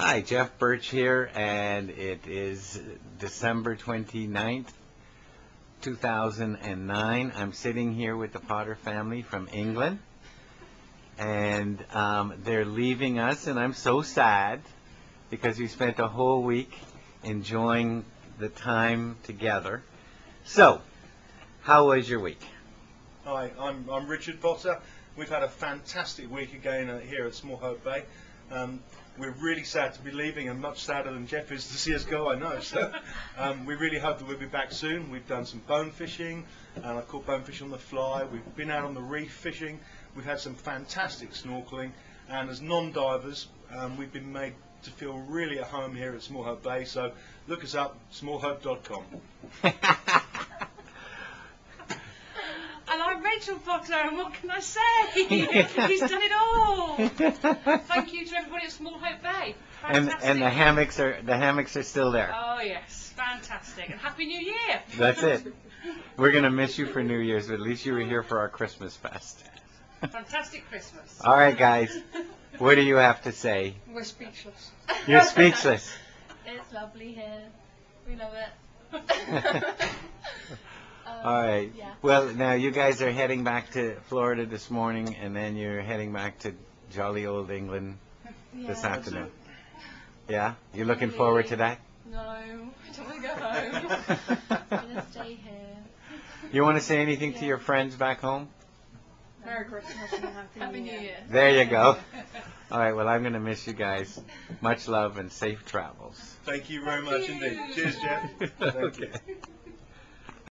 Hi, Jeff Birch here, and it is December 29th, 2009. I'm sitting here with the Potter family from England, and they're leaving us, and I'm so sad because we spent a whole week enjoying the time together. So, how was your week? Hi, I'm Richard Potter. We've had a fantastic week again here at Small Hope Bay. We're really sad to be leaving, and much sadder than Jeff is to see us go, I know. So we really hope that we'll be back soon. We've done some bone fishing, and I caught bone fish on the fly. We've been out on the reef fishing. We've had some fantastic snorkeling, and as non-divers, we've been made to feel really at home here at Small Hope Bay. So look us up, smallhope.com. And I'm Rachel Potter, and what can I say? He's done it all. Thank you to everybody at Small Hope Bay. Fantastic. And the hammocks are still there. Oh yes, fantastic. And Happy New Year. That's it. We're gonna miss you for New Year's, but at least you were here for our Christmas fest. Fantastic Christmas. All right, guys. What do you have to say? We're speechless. You're speechless. It's lovely here. We love it. All right. Yeah. Well, now you guys are heading back to Florida this morning, and then you're heading back to jolly old England this afternoon. Yeah? You're looking forward to that? No, I don't want to go home. I'm going to stay here. You want to say anything to your friends back home? Merry Christmas and Happy New Year. There you go. All right. Well, I'm going to miss you guys. Much love and safe travels. Thank you very much indeed. Cheers, Jeff. Thank you.